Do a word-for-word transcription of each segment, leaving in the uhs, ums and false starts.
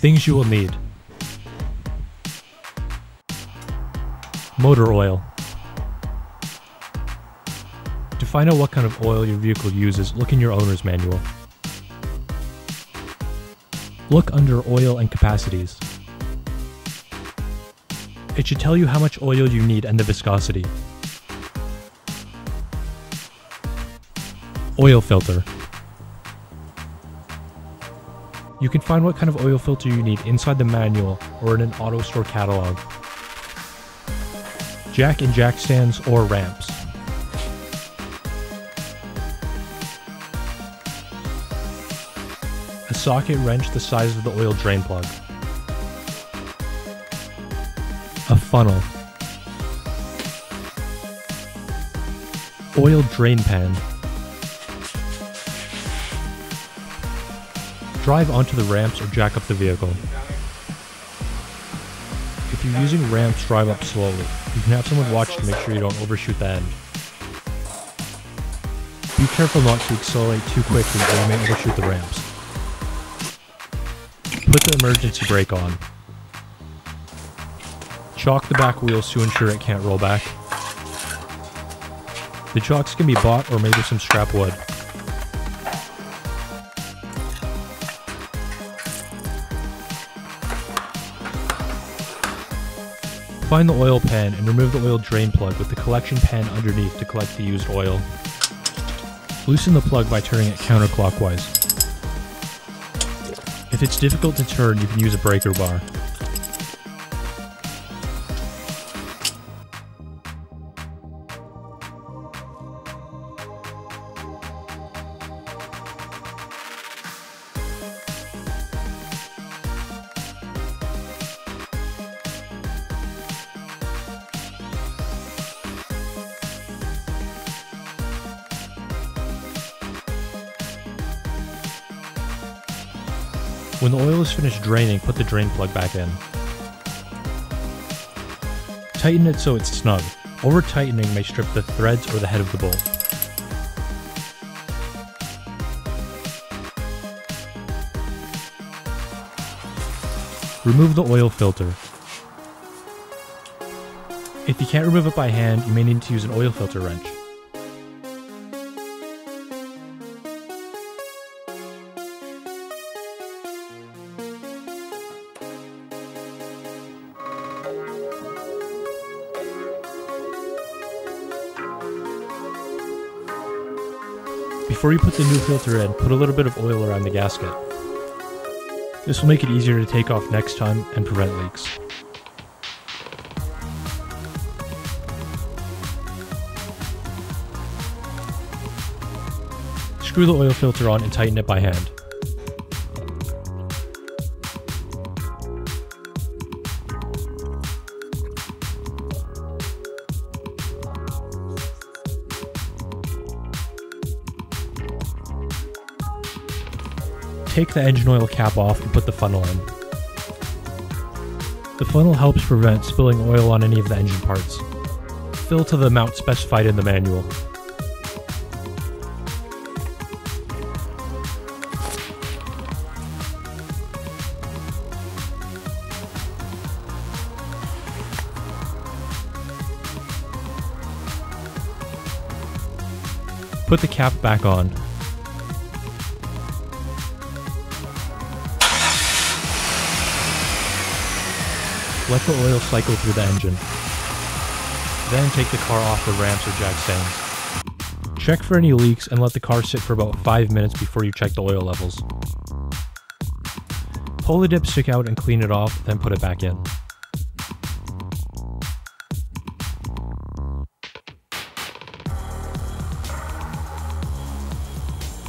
Things you will need: motor oil. To find out what kind of oil your vehicle uses, look in your owner's manual. Look under oil and capacities. It should tell you how much oil you need and the viscosity. Oil filter. You can find what kind of oil filter you need inside the manual or in an auto store catalog. Jack and jack stands or ramps. A socket wrench the size of the oil drain plug. A funnel. Oil drain pan. Drive onto the ramps or jack up the vehicle. If you're using ramps, drive up slowly. You can have someone watch to make sure you don't overshoot the end. Be careful not to accelerate too quickly or you may overshoot the ramps. Put the emergency brake on. Chock the back wheels to ensure it can't roll back. The chocks can be bought or made with some scrap wood. Find the oil pan and remove the oil drain plug with the collection pan underneath to collect the used oil. Loosen the plug by turning it counterclockwise. If it's difficult to turn, you can use a breaker bar. When the oil is finished draining, put the drain plug back in. Tighten it so it's snug. Over tightening may strip the threads or the head of the bolt. Remove the oil filter. If you can't remove it by hand, you may need to use an oil filter wrench. Before you put the new filter in, put a little bit of oil around the gasket. This will make it easier to take off next time and prevent leaks. Screw the oil filter on and tighten it by hand. Take the engine oil cap off and put the funnel in. The funnel helps prevent spilling oil on any of the engine parts. Fill to the amount specified in the manual. Put the cap back on. Let the oil cycle through the engine. Then take the car off the ramps or jack stands. Check for any leaks and let the car sit for about five minutes before you check the oil levels. Pull the dipstick out and clean it off, then put it back in.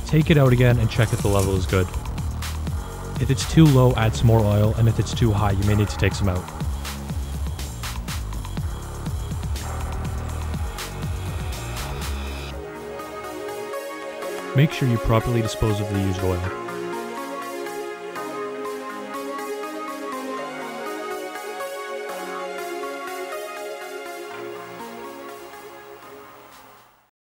Take it out again and check if the level is good. If it's too low, add some more oil, and if it's too high, you may need to take some out. Make sure you properly dispose of the used oil.